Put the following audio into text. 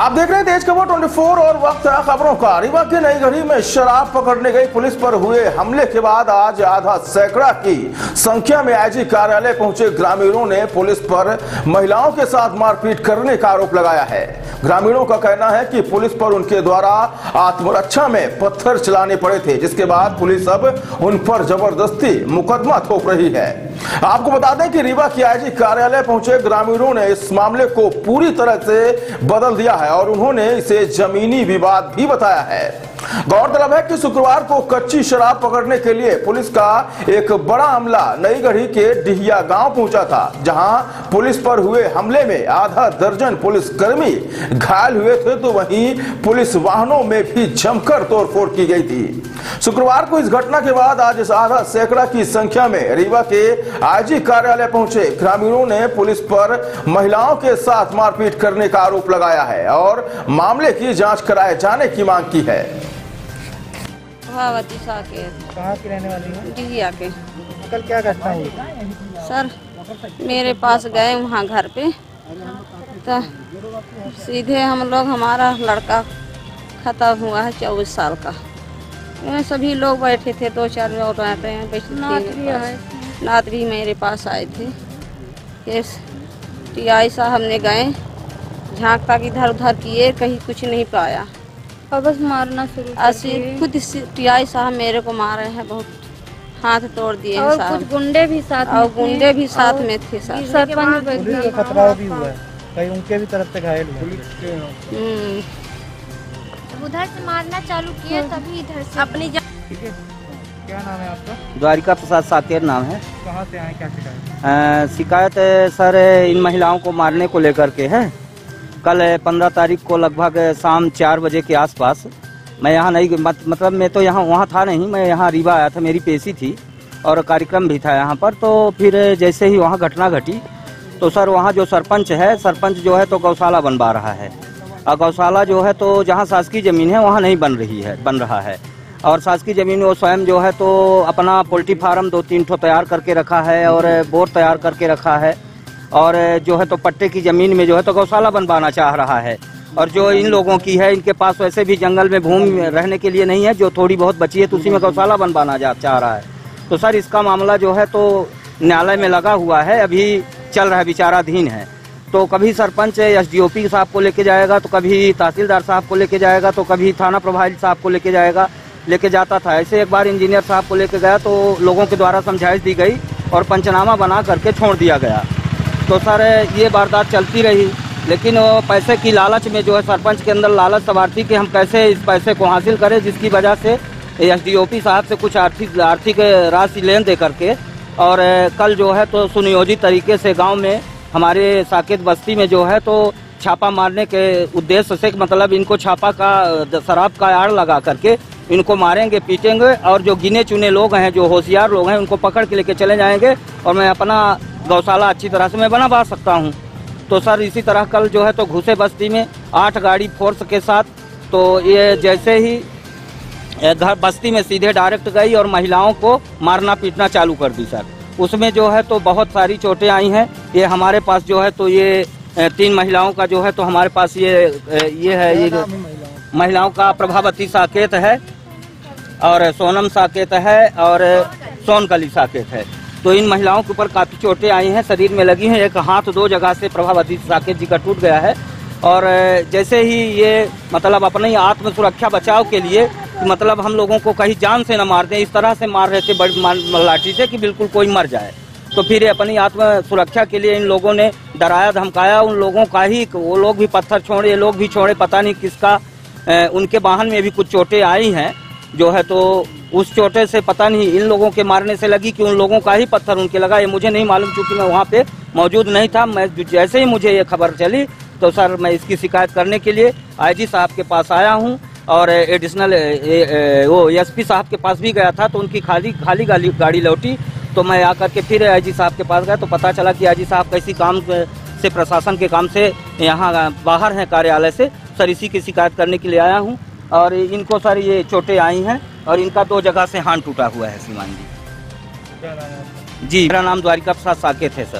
आप देख रहे हैं तेजखबर 24 और वक्त है खबरों का। रीवा की नई गढ़ी में शराब पकड़ने गई पुलिस पर हुए हमले के बाद आज आधा सैकड़ा की संख्या में आईजी कार्यालय पहुंचे ग्रामीणों ने पुलिस पर महिलाओं के साथ मारपीट करने का आरोप लगाया है। ग्रामीणों का कहना है कि पुलिस पर उनके द्वारा आत्मरक्षा में पत्थर चलाने पड़े थे, जिसके बाद पुलिस अब उन पर जबरदस्ती मुकदमा थोप रही है। आपको बता दें कि रीवा की आईजी कार्यालय पहुंचे ग्रामीणों ने इस मामले को पूरी तरह से बदल दिया है और उन्होंने इसे जमीनी विवाद भी बताया है। गौरतलब है कि शुक्रवार को कच्ची शराब पकड़ने के लिए पुलिस का एक बड़ा हमला नई गढ़ी के डिहिया गांव पहुंचा था, जहां पुलिस पर हुए हमले में आधा दर्जन पुलिसकर्मी घायल हुए थे, तो वहीं पुलिस वाहनों में भी जमकर तोड़फोड़ की गई थी। शुक्रवार को इस घटना के बाद आज इस आधा सैकड़ा की संख्या में रीवा के आईजी कार्यालय पहुंचे ग्रामीणों ने पुलिस पर महिलाओं के साथ मारपीट करने का आरोप लगाया है और मामले की जांच कराए जाने की मांग की है। प्रभावती साकेत कहाँ की रहने वाली है? डिहिया के। कल क्या घटना हुई? सर मेरे पास गए वहाँ घर पे, तो सीधे हम लोग, हमारा लड़का खत्म हुआ है 24 साल का, उन्हें सभी लोग बैठे थे, दो चार लोग आते हैं, नात भी मेरे पास आए थे। केस टीआई साहब ने गए, झाँक तक इधर उधर किए, कहीं कुछ नहीं पाया और बस मारना शुरू। खुद टीआई साहब मेरे को मारे हैं, बहुत हाथ तोड़ दिए और कुछ गुंडे भी साथ में थे। सरपंच को खतरा भी हुआ है, कहीं उनके भी तरफ से घायल हुए, उधर से मारना चालू किया तभी इधर से अपनी। क्या नाम है आपका? द्वारिका प्रसाद साकेर नाम है। कहाँ से आए, क्या शिकायत? शिकायत सर इन महिलाओं को मारने को लेकर के है। कल 15 तारीख को लगभग शाम 4 बजे के आसपास मैं यहाँ नहीं, मतलब मैं तो यहाँ वहाँ था नहीं, मैं यहाँ रीवा आया था, मेरी पेशी थी और कार्यक्रम भी था यहाँ पर। तो फिर जैसे ही वहाँ घटना घटी तो सर वहाँ जो सरपंच है, सरपंच जो है तो गौशाला बनवा रहा है और गौशाला जो है तो जहाँ शासकीय ज़मीन है वहाँ नहीं बन रही है, बन रहा है और शासकीय ज़मीन वो स्वयं जो है तो अपना पोल्ट्री फार्म 2-3 ठो तैयार करके रखा है और बोर तैयार करके रखा है और जो है तो पट्टे की ज़मीन में जो है तो गौशाला बनवाना चाह रहा है। और जो इन लोगों की है, इनके पास वैसे भी जंगल में भूमि रहने के लिए नहीं है, जो थोड़ी बहुत बची है तो उसी में गौशाला बनवाना चाह रहा है। तो सर इसका मामला जो है तो न्यायालय में लगा हुआ है, अभी चल रहा है, विचाराधीन है। तो कभी सरपंच एसडीओपी साहब को लेके जाएगा, तो कभी तहसीलदार साहब को लेके जाएगा, तो कभी थाना प्रभारी साहब को लेके जाएगा, लेके जाता था। ऐसे एक बार इंजीनियर साहब को लेके गया तो लोगों के द्वारा समझाइश दी गई और पंचनामा बना करके छोड़ दिया गया। तो सर ये वारदात चलती रही, लेकिन वो पैसे की लालच में जो है सरपंच के अंदर लालच सवारती कि हम कैसे इस पैसे को हासिल करें, जिसकी वजह से एसडीओपी साहब से कुछ आर्थिक राशि लेन दे करके और कल जो है तो सुनियोजित तरीके से गांव में हमारे साकेत बस्ती में जो है तो छापा मारने के उद्देश्य से, मतलब इनको छापा का, शराब का आड़ लगा करके इनको मारेंगे, पीटेंगे और जो गिने चुने लोग हैं, जो होशियार लोग हैं, उनको पकड़ के लेके चले जाएंगे और मैं अपना गौशाला अच्छी तरह से मैं बनवा सकता हूँ। तो सर इसी तरह कल जो है तो घुसे बस्ती में 8 गाड़ी फोर्स के साथ। तो ये जैसे ही घर बस्ती में सीधे डायरेक्ट गई और महिलाओं को मारना पीटना चालू कर दी सर। उसमें जो है तो बहुत सारी चोटें आई हैं। ये हमारे पास जो है तो ये 3 महिलाओं का जो है तो हमारे पास ये है, ये महिलाओं का प्रभावती साकेत है और सोनम साकेत है और सोनकली साकेत है। तो इन महिलाओं के ऊपर काफ़ी चोटें आई हैं, शरीर में लगी हैं, एक हाथ 2 जगह से प्रभावती साकेत जी का टूट गया है। और जैसे ही ये मतलब अपनी आत्मसुरक्षा बचाव के लिए, मतलब हम लोगों को कहीं जान से न मार दें, इस तरह से मार रहे थे बड़ी लाठी से कि बिल्कुल कोई मर जाए। तो फिर अपनी आत्मसुरक्षा के लिए इन लोगों ने डराया धमकाया, उन लोगों का ही वो लोग भी पत्थर छोड़े, ये लोग भी छोड़े, पता नहीं किसका। उनके वाहन में भी कुछ चोटें आई हैं जो है तो उस चोटे से पता नहीं इन लोगों के मारने से लगी कि उन लोगों का ही पत्थर उनके लगा, ये मुझे नहीं मालूम क्योंकि मैं वहाँ पे मौजूद नहीं था। मैं जैसे ही मुझे ये खबर चली तो सर मैं इसकी शिकायत करने के लिए आईजी साहब के पास आया हूँ और एडिशनल वो एसपी साहब के पास भी गया था, तो उनकी खाली गाड़ी लौटी। तो मैं आकर के फिर आईजी साहब के पास गया तो पता चला कि आईजी साहब किसी काम से, प्रशासन के काम से यहाँ बाहर हैं कार्यालय से। सर इसी की शिकायत करने के लिए आया हूँ और इनको सर ये चोटें आई हैं और इनका 2 जगह से हाथ टूटा हुआ है। श्रीमान जी, मेरा नाम द्वारिका प्रसाद साकेत है सर।